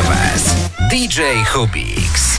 dla Was DJ Hubix.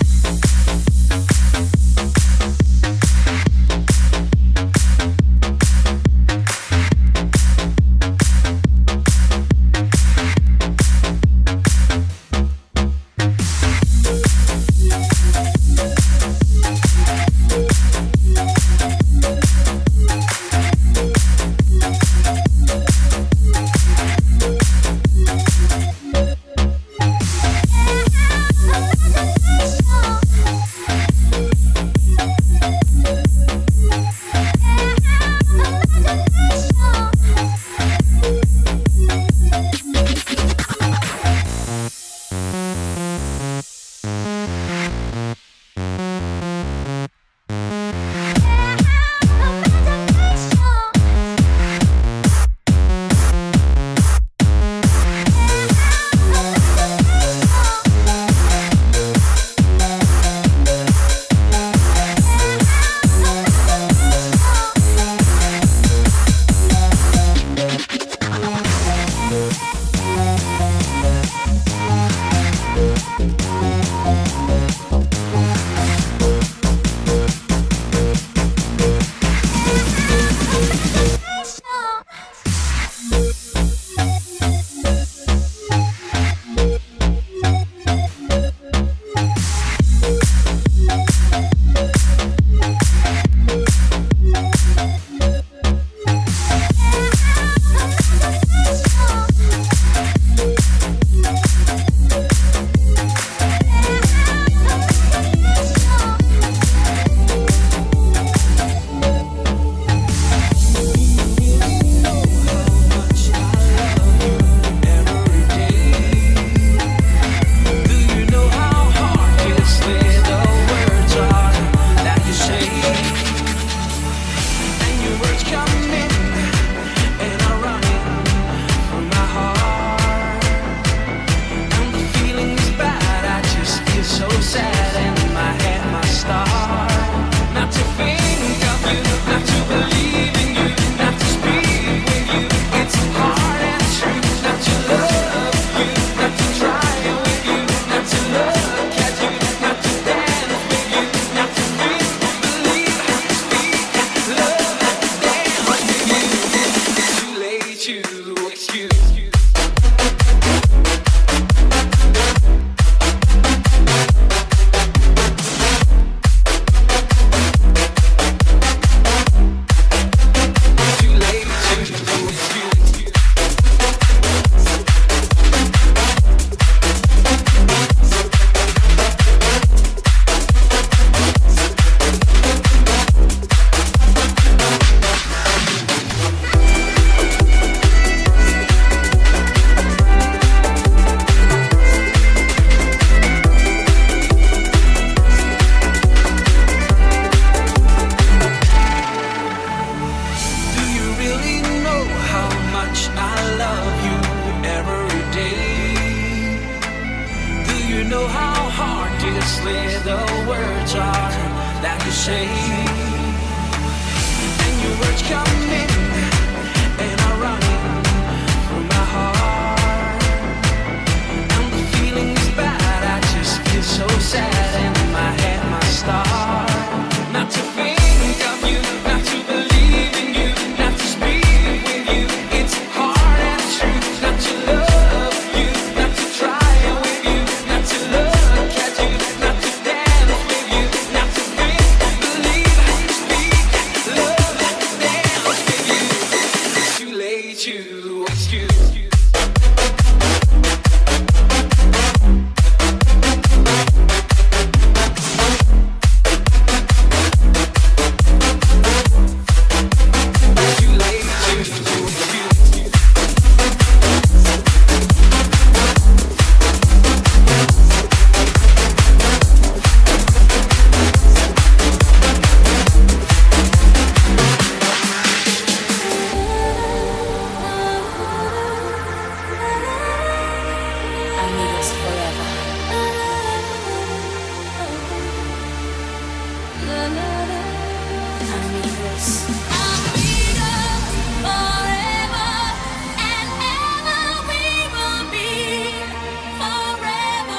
Forever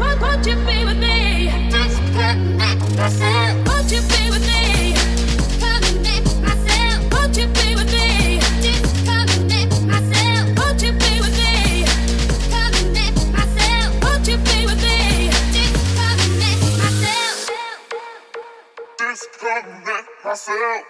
Won't you be with me? Just come back myself. Won't you be with me? Come back myself. Won't you be with me? Just come back myself. Won't you be with me? Come back myself. Won't you be with me? Just come back myself. Just come back myself.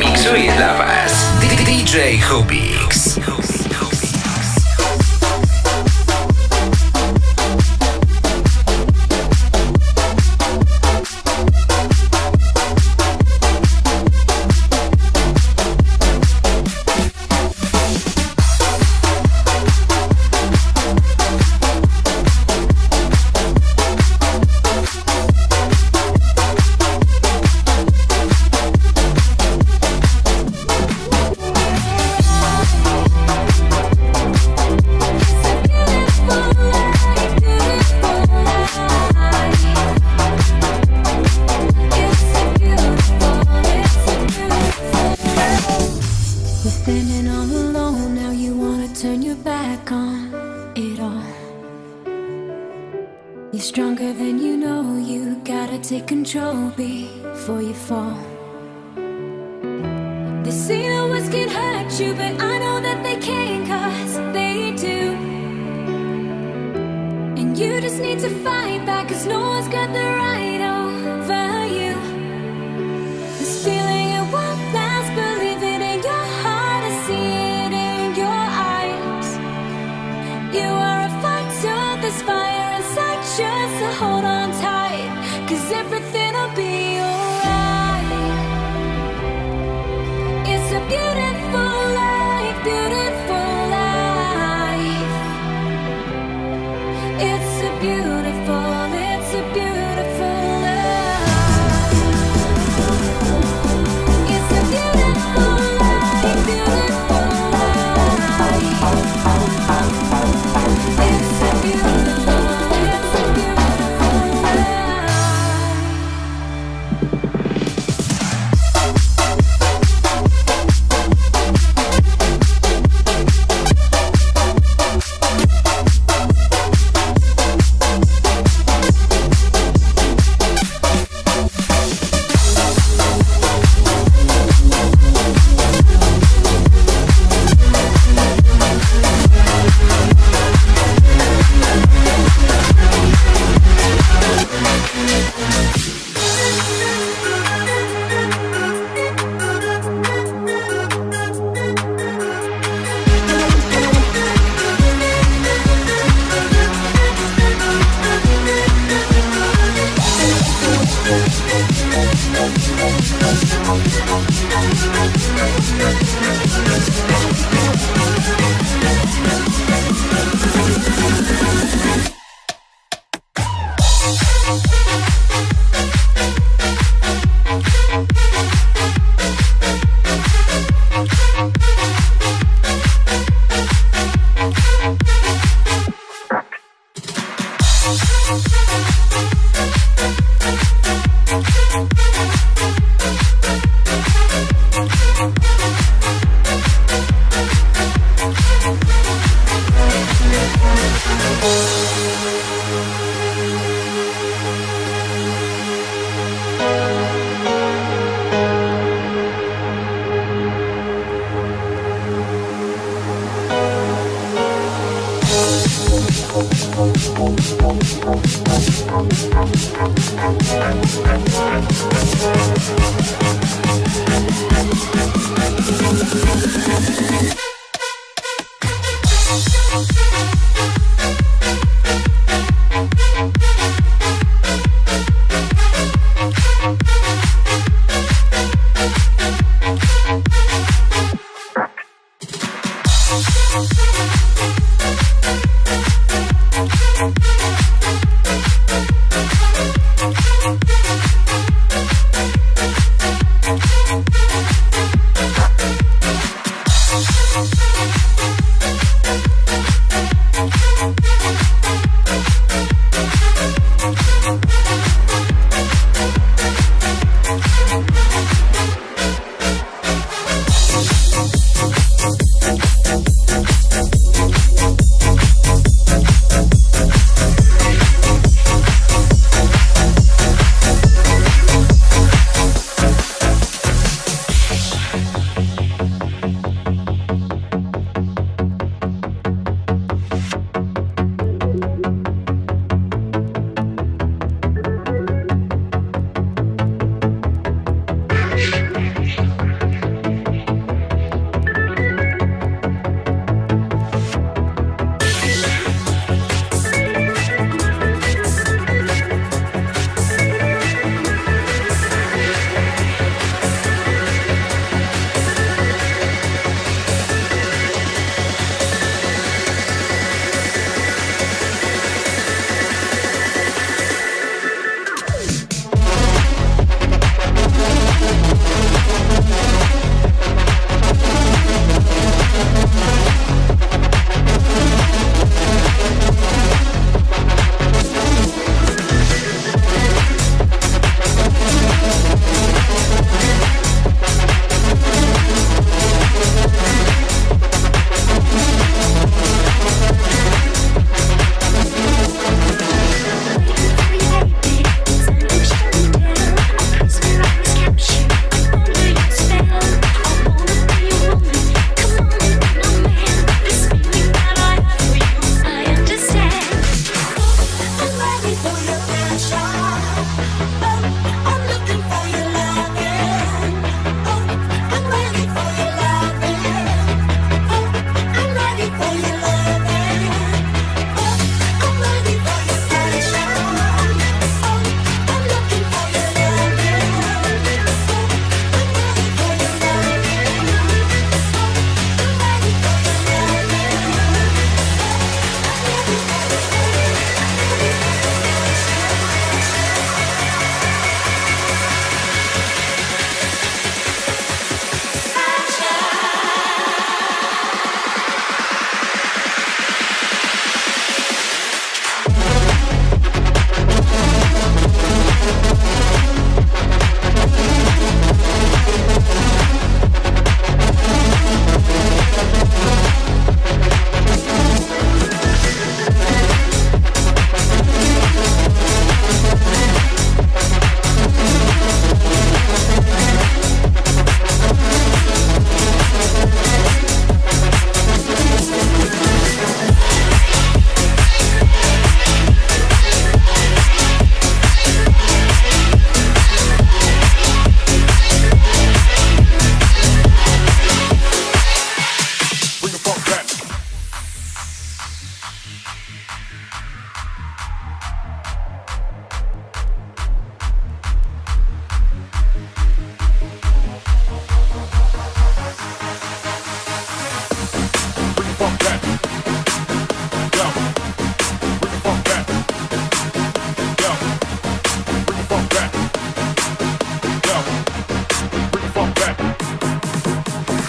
Miksuje dla was DJ Hubix. fire inside you, so hold on tight, 'cause everything'll be alright. It's a beautiful life, it's a beautiful.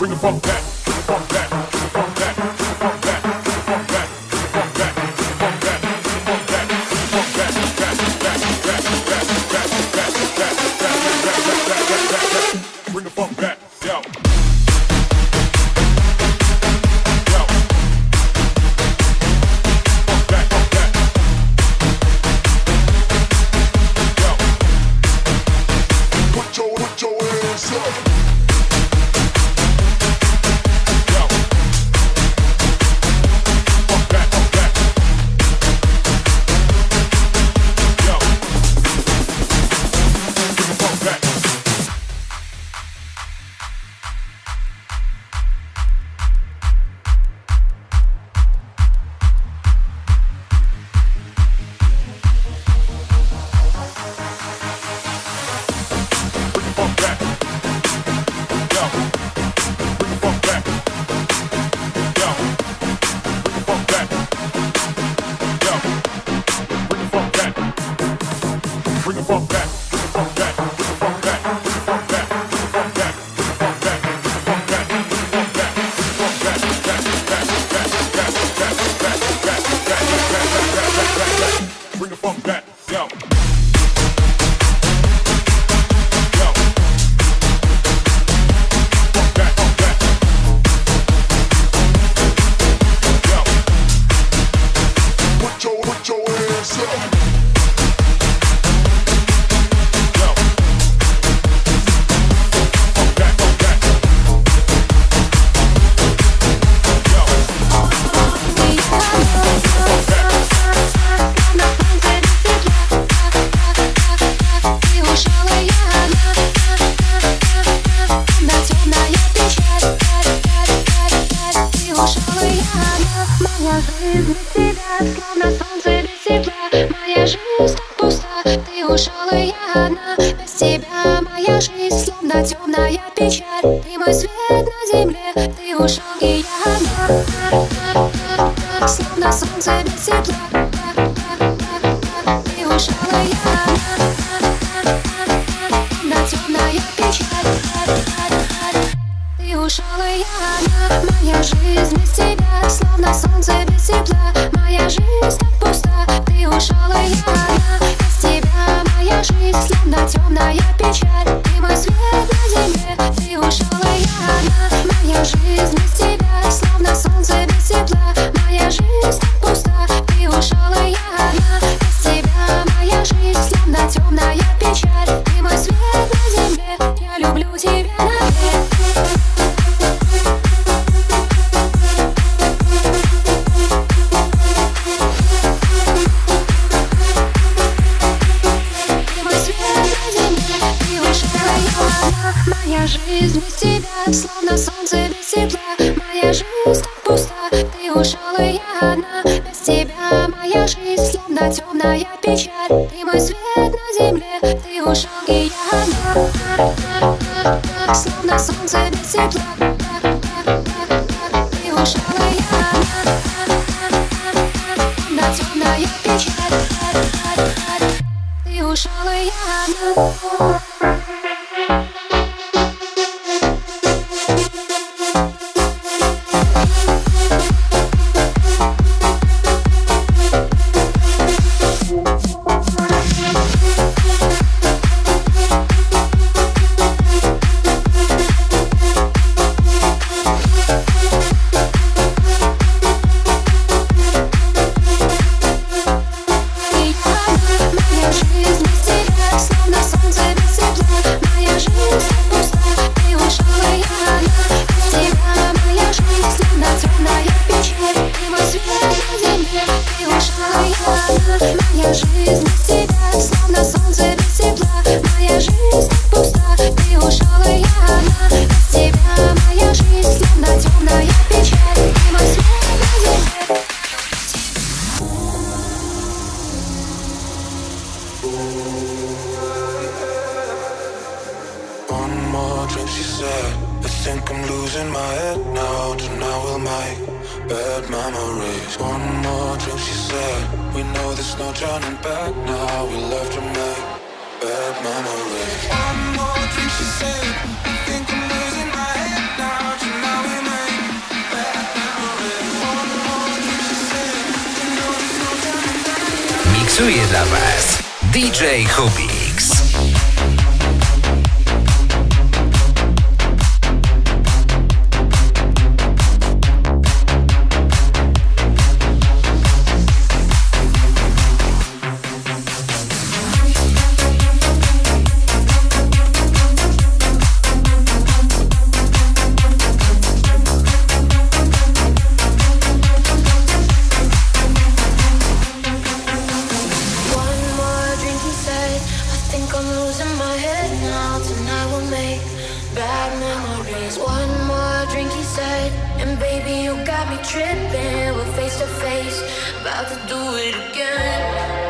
bring the funk back, bring the funk back, bring the funk back, bring the funk back, bring the funk back, bring the funk back, yo. One more drink, she said. I think I'm losing my head now. miksuje dla Was DJ Hubix. Tripping, we're face to face, about to do it again.